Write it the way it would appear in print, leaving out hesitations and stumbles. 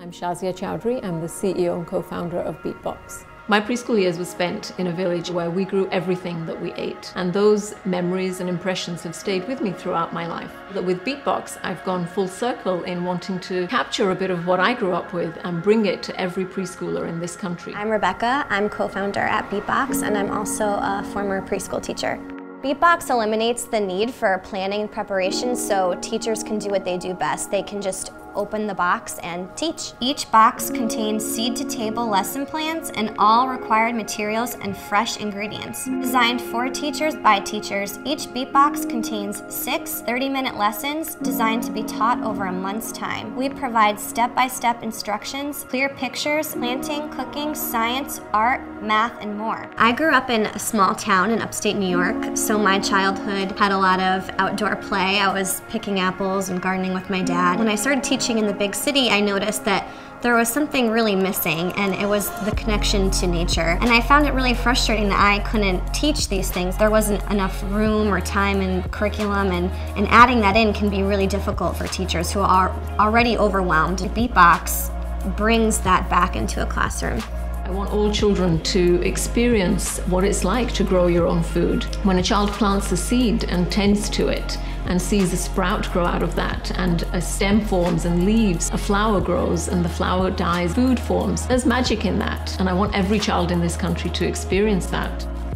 I'm Shazia Chowdhury. I'm the CEO and co-founder of Beetbox. My preschool years were spent in a village where we grew everything that we ate, and those memories and impressions have stayed with me throughout my life. But with Beetbox, I've gone full circle in wanting to capture a bit of what I grew up with and bring it to every preschooler in this country. I'm Rebecca. I'm co-founder at Beetbox, and I'm also a former preschool teacher. Beetbox eliminates the need for planning and preparation, so teachers can do what they do best. They can just open the box and teach. Each box contains seed-to-table lesson plans and all required materials and fresh ingredients. Designed for teachers by teachers, each Beetbox contains 6 30-minute lessons designed to be taught over a month's time. We provide step-by-step instructions, clear pictures, planting, cooking, science, art, math, and more. I grew up in a small town in upstate New York, so my childhood had a lot of outdoor play. I was picking apples and gardening with my dad. When I started teaching in the big city, I noticed that there was something really missing, and it was the connection to nature. And I found it really frustrating that I couldn't teach these things. There wasn't enough room or time in curriculum, and adding that in can be really difficult for teachers who are already overwhelmed. Beetbox brings that back into a classroom. I want all children to experience what it's like to grow your own food. When a child plants a seed and tends to it and sees a sprout grow out of that, and a stem forms and leaves, a flower grows and the flower dies, food forms, there's magic in that. And I want every child in this country to experience that.